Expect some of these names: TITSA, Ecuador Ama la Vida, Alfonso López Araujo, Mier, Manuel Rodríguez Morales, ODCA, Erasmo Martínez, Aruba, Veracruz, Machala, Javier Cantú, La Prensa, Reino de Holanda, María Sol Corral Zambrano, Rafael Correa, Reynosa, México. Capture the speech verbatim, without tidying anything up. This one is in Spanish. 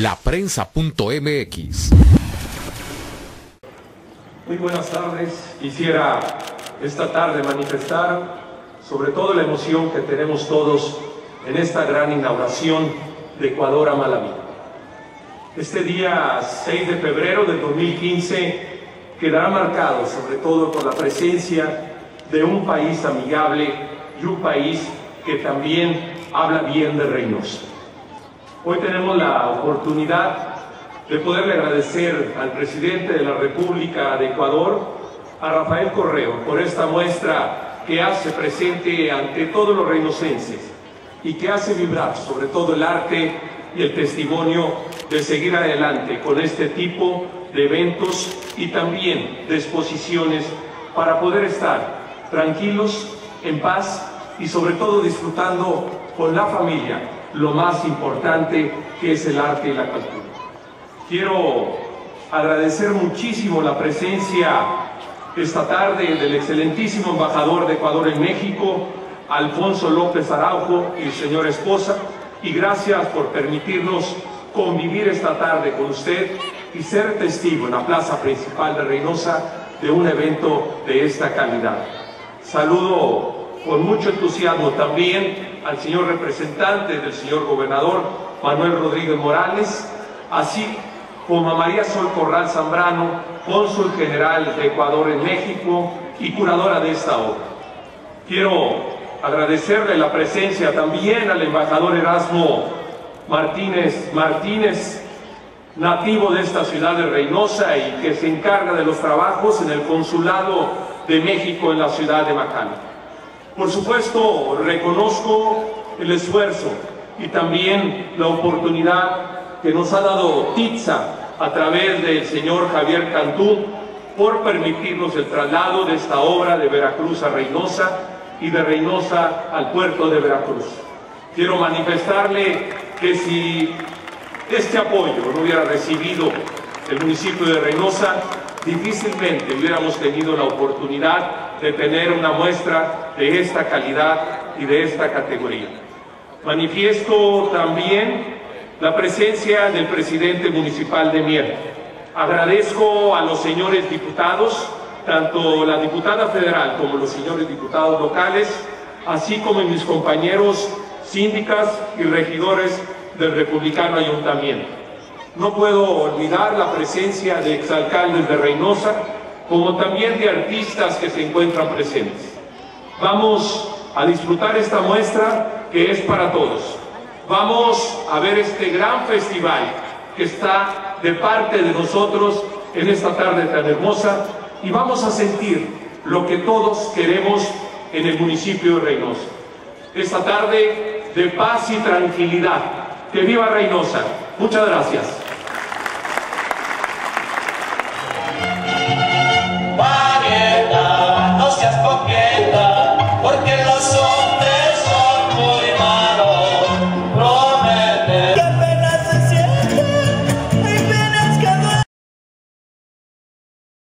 la prensa punto m x. Muy buenas tardes. Quisiera esta tarde manifestar sobre todo la emoción que tenemos todos en esta gran inauguración de Ecuador Ama la Vida. Este día seis de febrero del dos mil quince quedará marcado sobre todo por la presencia de un país amigable y un país que también habla bien de Reynosa. Hoy tenemos la oportunidad de poderle agradecer al presidente de la República de Ecuador, a Rafael Correa, por esta muestra que hace presente ante todos los reinocenses y que hace vibrar sobre todo el arte y el testimonio de seguir adelante con este tipo de eventos y también de exposiciones para poder estar tranquilos, en paz y sobre todo disfrutando con la familia lo más importante que es el arte y la cultura. Quiero agradecer muchísimo la presencia esta tarde del excelentísimo embajador de Ecuador en México, Alfonso López Araujo y su señora esposa, y gracias por permitirnos convivir esta tarde con usted y ser testigo en la plaza principal de Reynosa de un evento de esta calidad. Saludo con mucho entusiasmo también al señor representante del señor gobernador Manuel Rodríguez Morales, así como a María Sol Corral Zambrano, cónsul general de Ecuador en México y curadora de esta obra. Quiero agradecerle la presencia también al embajador Erasmo Martínez, Martínez, nativo de esta ciudad de Reynosa y que se encarga de los trabajos en el Consulado de México en la ciudad de Machala. Por supuesto, reconozco el esfuerzo y también la oportunidad que nos ha dado TITSA a través del señor Javier Cantú por permitirnos el traslado de esta obra de Veracruz a Reynosa y de Reynosa al puerto de Veracruz. Quiero manifestarle que si este apoyo no hubiera recibido el municipio de Reynosa, difícilmente hubiéramos tenido la oportunidad de tener una muestra de esta calidad y de esta categoría. Manifiesto también la presencia del presidente municipal de Mier. Agradezco a los señores diputados, tanto la diputada federal como los señores diputados locales, así como a mis compañeros síndicas y regidores del republicano ayuntamiento. No puedo olvidar la presencia de exalcaldes de Reynosa, como también de artistas que se encuentran presentes. Vamos a disfrutar esta muestra que es para todos. Vamos a ver este gran festival que está de parte de nosotros en esta tarde tan hermosa, y vamos a sentir lo que todos queremos en el municipio de Reynosa. Esta tarde de paz y tranquilidad. ¡Que viva Reynosa! Muchas gracias.